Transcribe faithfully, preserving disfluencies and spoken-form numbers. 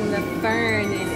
in the fern and